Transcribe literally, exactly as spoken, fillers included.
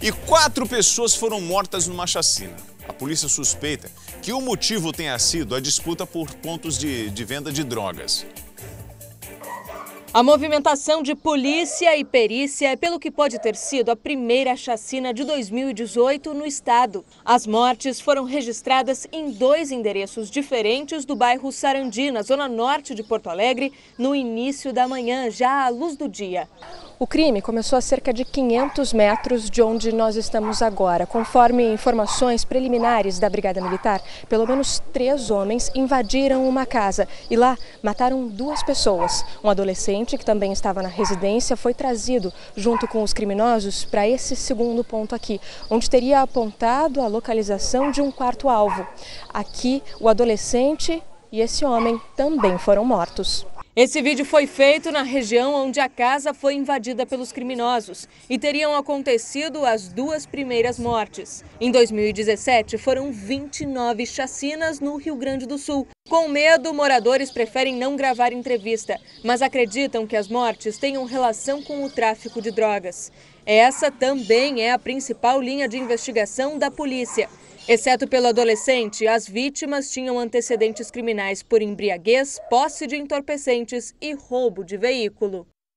E quatro pessoas foram mortas numa chacina. A polícia suspeita que o motivo tenha sido a disputa por pontos de, de venda de drogas. A movimentação de polícia e perícia é pelo que pode ter sido a primeira chacina de dois mil e dezoito no estado. As mortes foram registradas em dois endereços diferentes do bairro Sarandi, na zona norte de Porto Alegre, no início da manhã, já à luz do dia. O crime começou a cerca de quinhentos metros de onde nós estamos agora. Conforme informações preliminares da Brigada Militar, pelo menos três homens invadiram uma casa e lá mataram duas pessoas. Um adolescente, que também estava na residência, foi trazido junto com os criminosos para esse segundo ponto aqui, onde teria apontado a localização de um quarto-alvo. Aqui, o adolescente e esse homem também foram mortos. Esse vídeo foi feito na região onde a casa foi invadida pelos criminosos e teriam acontecido as duas primeiras mortes. Em dois mil e dezessete, foram vinte e nove chacinas no Rio Grande do Sul. Com medo, moradores preferem não gravar entrevista, mas acreditam que as mortes tenham relação com o tráfico de drogas. Essa também é a principal linha de investigação da polícia. Exceto pelo adolescente, as vítimas tinham antecedentes criminais por embriaguez, posse de entorpecentes e roubo de veículo.